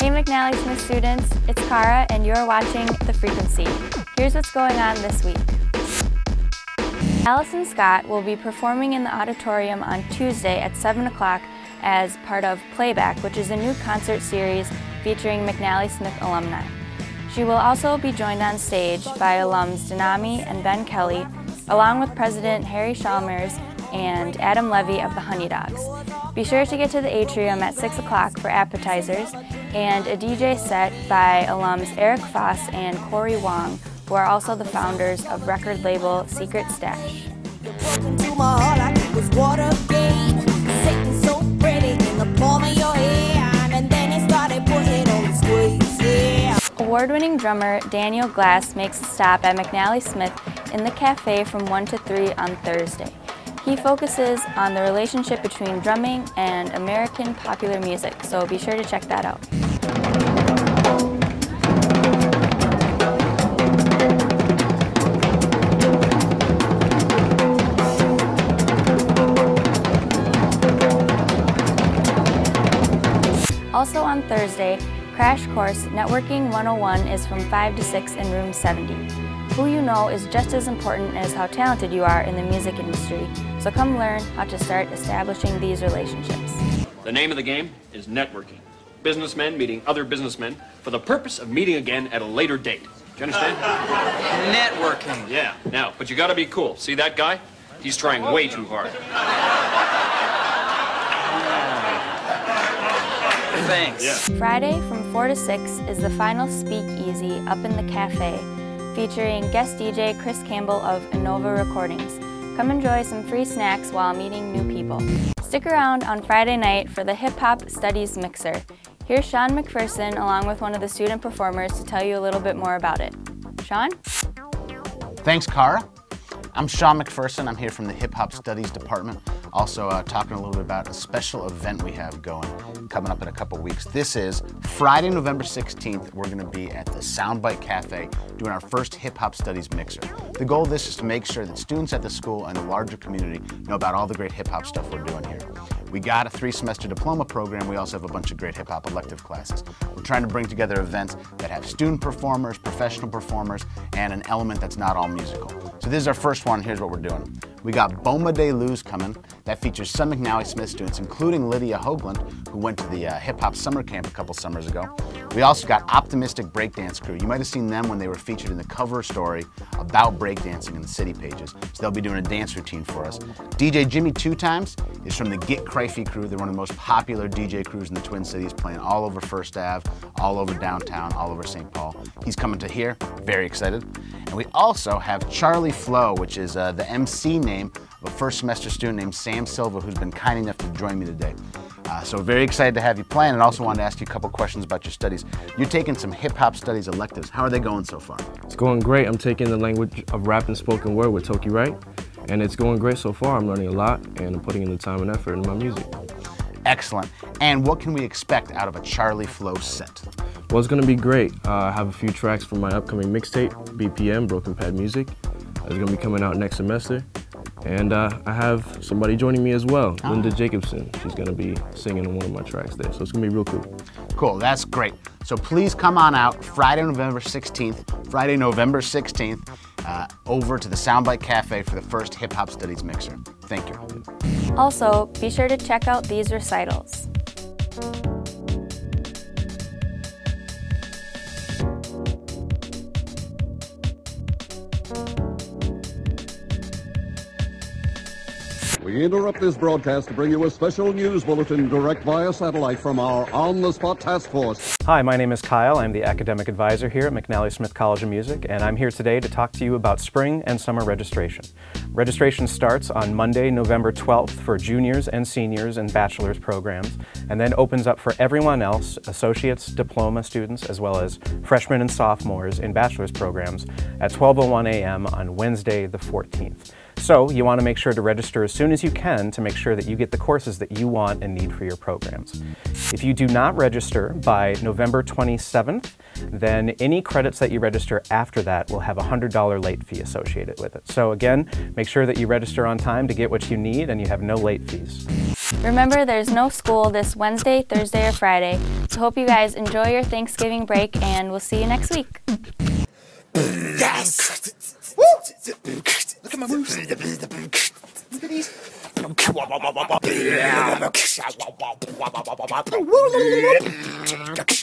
Hey McNally Smith students, it's Cara and you're watching The Frequency. Here's what's going on this week. Allison Scott will be performing in the auditorium on Tuesday at 7 o'clock as part of Playback, which is a new concert series featuring McNally Smith alumni. She will also be joined on stage by alums Danami and Ben Kelly, along with President Harry Shalmers and Adam Levy of the Honey Dogs. Be sure to get to the atrium at 6 o'clock for appetizers and a DJ set by alums Eric Foss and Corey Wong, who are also the founders of record label Secret Stash. Award-winning drummer Daniel Glass makes a stop at McNally Smith in the cafe from 1 to 3 on Thursday. He focuses on the relationship between drumming and American popular music, so be sure to check that out. Also on Thursday, Crash Course Networking 101 is from 5 to 6 in Room 70. Who you know is just as important as how talented you are in the music industry, so come learn how to start establishing these relationships. The name of the game is networking. Businessmen meeting other businessmen for the purpose of meeting again at a later date. Do you understand? Networking. Yeah, now, but you gotta be cool. See that guy? He's trying way too hard. Thanks. Yeah. Friday from 4 to 6 is the final speakeasy up in the cafe, featuring guest DJ Chris Campbell of Innova Recordings. Come enjoy some free snacks while meeting new people. Stick around on Friday night for the Hip Hop Studies Mixer. Here's Sean McPherson along with one of the student performers to tell you a little bit more about it. Sean? Thanks, Cara. I'm Sean McPherson. I'm here from the Hip Hop Studies Department. Also talking a little bit about a special event we have going coming up in a couple weeks. This is Friday, November 16th. We're going to be at the Soundbite Cafe doing our first Hip Hop Studies Mixer. The goal of this is to make sure that students at the school and the larger community know about all the great hip hop stuff we're doing here. We got a 3-semester diploma program. We also have a bunch of great hip hop elective classes. We're trying to bring together events that have student performers, professional performers, and an element that's not all musical. So this is our first one. Here's what we're doing. We got Boma De Luz coming. That features some McNally Smith students, including Lydia Hoagland, who went to the hip hop summer camp a couple summers ago. We also got Optimistic Breakdance Crew. You might have seen them when they were featured in the cover story about breakdancing in the City Pages. So they'll be doing a dance routine for us. DJ Jimmy Two Times is from the Get Cryfy Crew. They're one of the most popular DJ crews in the Twin Cities, playing all over First Ave, all over downtown, all over St. Paul. He's coming to here, very excited. And we also have Charlie Flow, which is the MC name of a first semester student named Sam Silva, who's been kind enough to join me today. So very excited to have you playing, and also wanted to ask you a couple questions about your studies. You're taking some hip hop studies electives. How are they going so far? It's going great. I'm taking the language of rap and spoken word with Toki Wright, and it's going great so far. I'm learning a lot, and I'm putting in the time and effort in my music. Excellent. And what can we expect out of a Charlie Flow set? Well, it's going to be great. I have a few tracks from my upcoming mixtape, BPM, Broken Pad Music. It's going to be coming out next semester. And I have somebody joining me as well, Linda Jacobson. She's going to be singing on one of my tracks there, so it's going to be real cool. Cool, that's great. So please come on out Friday, November 16th, over to the Soundbite Cafe for the first Hip Hop Studies Mixer. Thank you. Also, be sure to check out these recitals. We interrupt this broadcast to bring you a special news bulletin direct via satellite from our on-the-spot task force. Hi, my name is Kyle. I'm the academic advisor here at McNally Smith College of Music, and I'm here today to talk to you about spring and summer registration. Registration starts on Monday, November 12th for juniors and seniors and bachelor's programs, and then opens up for everyone else, associates, diploma students, as well as freshmen and sophomores in bachelor's programs at 12:01 a.m. on Wednesday, the 14th. So you want to make sure to register as soon as you can to make sure that you get the courses that you want and need for your programs. If you do not register by November 27th, then any credits that you register after that will have a $100 late fee associated with it. So again, make sure that you register on time to get what you need and you have no late fees. Remember, there's no school this Wednesday, Thursday, or Friday, so hope you guys enjoy your Thanksgiving break, and we'll see you next week. Yes! Woo! Look at my moves. Look at these. Yeah.